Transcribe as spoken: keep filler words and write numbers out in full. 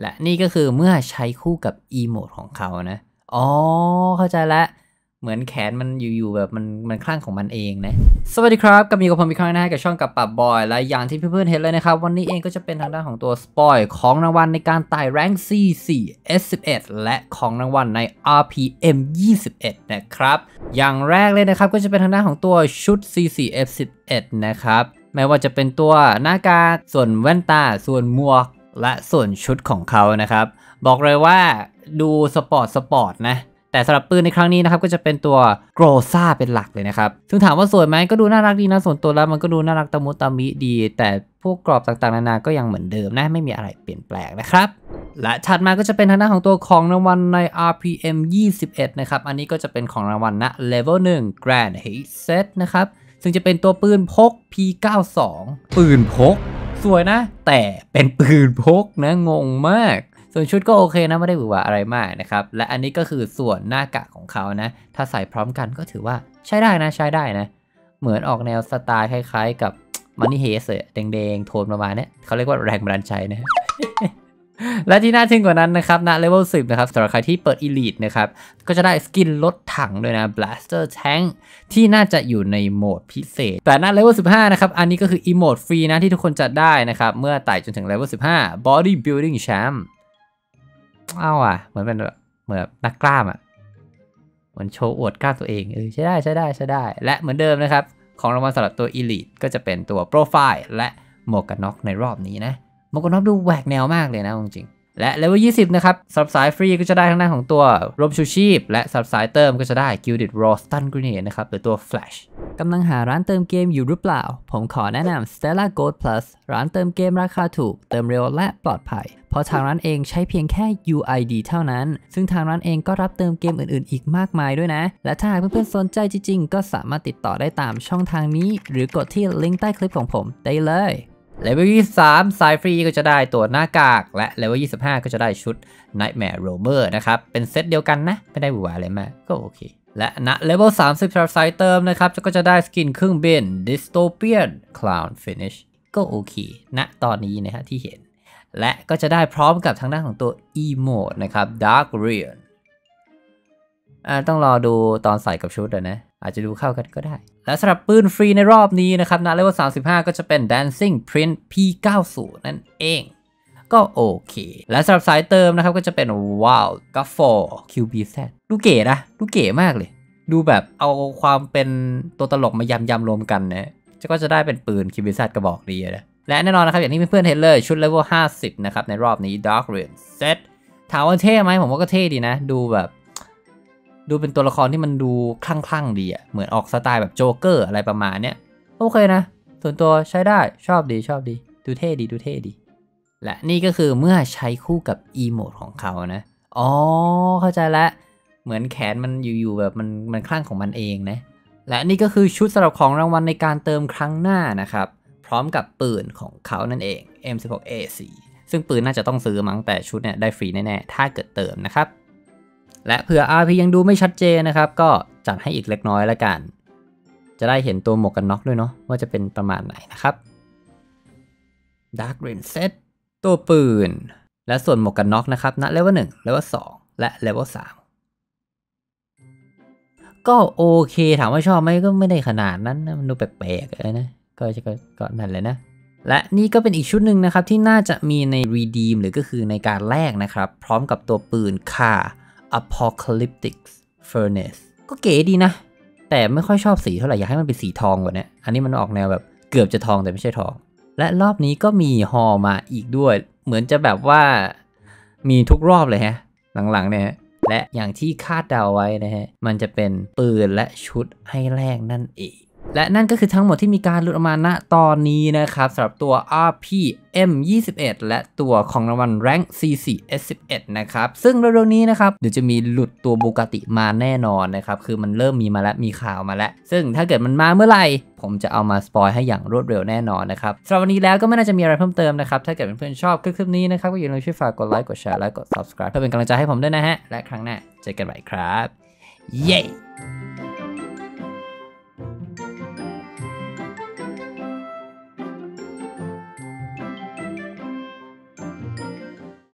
และนี่ก็คือเมื่อใช้คู่กับอีโมดของเขานะอ๋อเข้าใจละเหมือนแขนมันอยู่ๆแบบมันมันคลั่งของมันเองนะสวัสดีครับกับมีกับผมอีกครั้งนะกับช่องกับปับบอยและอย่างที่เพื่อนๆเห็นเลยนะครับวันนี้เองก็จะเป็นทางด้านของตัวสปอยของรางวัลในการไต่แรงค์ ซี สี่ เอส สิบเอ็ด และของรางวัลใน อาร์ พี เอ็ม ยี่สิบเอ็ด นะครับอย่างแรกเลยนะครับก็จะเป็นทางด้านของตัวชุด ซี สี่ เอส สิบเอ็ด นะครับไม่ว่าจะเป็นตัวหน้ากากส่วนแว่นตาส่วนหมวกและส่วนชุดของเขานะครับบอกเลยว่าดูสปอร์ตสปอร์ตนะแต่สำหรับปืนในครั้งนี้นะครับก็จะเป็นตัวโกรซ่าเป็นหลักเลยนะครับซึ่งถามว่าสวยไหมก็ดูน่ารักดีนะส่วนตัวแล้วมันก็ดูน่ารักตะมุตะมิดีแต่พวกกรอบต่างๆนานาก็ยังเหมือนเดิมนะไม่มีอะไรเปลี่ยนแปลงนะครับและถัดมาก็จะเป็นทางด้านของตัวของรางวัลใน อาร์ พี เอ็ม ยี่สิบเอ็ด นะครับอันนี้ก็จะเป็นของรางวัลณ Level หนึ่ง Grand Heat Set นะครับซึ่งจะเป็นตัวปืนพก พี เก้าสิบสอง ปืนพกสวยนะแต่เป็นปืนพกนะงงมากส่วนชุดก็โอเคนะไม่ได้หวือหวาอะไรมากนะครับและอันนี้ก็คือส่วนหน้ากากของเขานะถ้าใส่พร้อมกันก็ถือว่าใช้ได้นะใช้ได้นะเหมือนออกแนวสไตล์คล้ายๆกับมันนี่เฮสแดงๆโทนประมาณนี้เขาเรียกว่าแรงบันดาลใจนะ และที่น่าทึ่งกว่านั้นนะครับณ Level สิบนะครับสำหรับใครที่เปิด Elite นะครับก็จะได้สกินรถถังด้วยนะ Blaster Tank ที่น่าจะอยู่ในโหมดพิเศษแต่ณ Level สิบห้านะครับอันนี้ก็คืออีโหมดฟรีนะที่ทุกคนจะได้นะครับเมื่อไต่จนถึง Level สิบห้า Body Building Champเอาอ่ะเหมือนเป็นเหมือนนักกล้ามอ่ะเหมือนโชว์อวดกล้ามตัวเองเออใช่ได้ใช่ได้ใช่ได้และเหมือนเดิมนะครับของรางวัลสำหรับตัว Elite ก็จะเป็นตัวโปรไฟล์และหมวกกันน็อกในรอบนี้นะหมวกกันน็อกดูแหวกแนวมากเลยนะจริงๆและ Level ยี่สิบนะครับสำหรับสายฟรีก็จะได้ทั้งหน้าของตัวร่มชูชีพและสำหรับสายเติมก็จะได้ Gilded Raw Stun Grenade นะครับหรือตัว Flash กำลังหาร้านเติมเกมอยู่หรือเปล่าผมขอแนะนำ Stella Gold Plus ร้านเติมเกมราคาถูกเติมเร็วและปลอดภัยเพราะทางร้านเองใช้เพียงแค่ ยู ไอ ดี เท่านั้นซึ่งทางร้านเองก็รับเติมเกมอื่นๆอีกมากมายด้วยนะและถ้าหากเพื่อนๆสนใจจริงๆก็สามารถติดต่อได้ตามช่องทางนี้หรือกดที่ลิงก์ใต้คลิปของผมได้เลยLevel ยี่สิบสาม สายฟรีก็จะได้ตัวหน้ากากและ Level ยี่สิบห้า ก็จะได้ชุด Nightmare Roamer นะครับเป็นเซตเดียวกันนะไม่ได้หวือหวาอะไรมากก็โอเคและณ Level สามสิบ สำหรับสายเติมนะครับก็จะได้สกินเครื่องบิน Dystopian Clown Finish ก็โอเคณตอนนี้นะฮะที่เห็นและก็จะได้พร้อมกับทางด้านของตัว E-Mode นะครับ Dark Realm ต้องรอดูตอนใส่กับชุดอ่ะนะอาจจะดูเข้ากันก็ได้และสำหรับปืนฟรีในรอบนี้นะครับณ Level สามสิบห้าก็จะเป็น Dancing Print พี เก้าสิบ นั่นเองก็โอเคและสำหรับสายเติมนะครับก็จะเป็น Wow Gaffo คิว บี แซด ดูเก๋นะดูเก๋มากเลยดูแบบเอาความเป็นตัวตลกมายำยำรวมกันนะก็จะได้เป็นปืน คิว บี แซด กระบอกดีนะและแน่นอนนะครับอย่างที่เพื่อนๆเห็นเลยชุด Level ห้าสิบนะครับในรอบนี้ Dark Realm Set ถามว่าเท่ไหมผมว่าก็เท่ดีนะดูแบบดูเป็นตัวละครที่มันดูคลั่งๆดีอ่ะเหมือนออกสไตล์แบบโจ๊กเกอร์อะไรประมาณเนี้ยโอเคนะส่วนตัวใช้ได้ชอบดีชอบดีดูเท่ดีดูเท่ดีและนี่ก็คือเมื่อใช้คู่กับอีโมดของเขานะอ๋อเข้าใจละเหมือนแขนมันอยู่ๆแบบมันมันคลั่งของมันเองนะและนี่ก็คือชุดสำหรับของรางวัลในการเติมครั้งหน้านะครับพร้อมกับปืนของเขานั่นเอง เอ็ม สิบหก เอ สี่ ซึ่งปืนน่าจะต้องซื้อมั้งแต่ชุดเนี่ยได้ฟรีแน่ๆถ้าเกิดเติมนะครับและเผื่อ อาร์ พี ยังดูไม่ชัดเจนนะครับก็จัดให้อีกเล็กน้อยละกันจะได้เห็นตัวหมวกกันน็อกด้วยเนาะว่าจะเป็นประมาณไหนนะครับ Dark Realm Set ตัวปืนและส่วนหมวกกันน็อกนะครับณ Level หนึ่ง Level สอง และ Level สามก็โอเคถามว่าชอบไหมก็ไม่ได้ขนาดนั้นนะมันดูแปลกๆเลยนะก็จะก็นั่นเลยนะและนี่ก็เป็นอีกชุดหนึ่งนะครับที่น่าจะมีใน Redeem หรือก็คือในการแลกนะครับพร้อมกับตัวปืนค่าApocalyptic Furnace ก็เก๋ดีนะแต่ไม่ค่อยชอบสีเท่าไหร่อยากให้มันเป็นสีทองกว่านี้อันนี้มันออกแนวแบบเกือบจะทองแต่ไม่ใช่ทองและรอบนี้ก็มีฮอมาอีกด้วยเหมือนจะแบบว่ามีทุกรอบเลยฮะหลังๆเนี่ยและอย่างที่คาดเดาไว้นะฮะมันจะเป็นปืนและชุดให้แลกนั่นเองและนั่นก็คือทั้งหมดที่มีการหลุดออกมาณตอนนี้นะครับสำหรับตัว อาร์ พี เอ็ม ยี่สิบเอ็ด และตัวของรางวัลแรงค์ ซี สี่ เอส สิบเอ็ด นะครับซึ่งเร็วๆนี้นะครับเดี๋ยวจะมีหลุดตัวบูกาติมาแน่นอนนะครับคือมันเริ่มมีมาแล้วมีข่าวมาแล้วซึ่งถ้าเกิดมันมาเมื่อไหร่ผมจะเอามาสปอยให้อย่างรวดเร็วแน่นอนนะครับสำหรับวันนี้แล้วก็ไม่น่าจะมีอะไรเพิ่มเติมนะครับถ้าเกิดเพื่อนๆชอบคลิปนี้นะครับก็อย่าลืมช่วยฝากกดไลค์กดแชร์และกด Subscribe เพื่อเป็นกำลังใจให้ผมด้วยนะฮะและครั้งหน้าเจอกันใหม่ครับเย้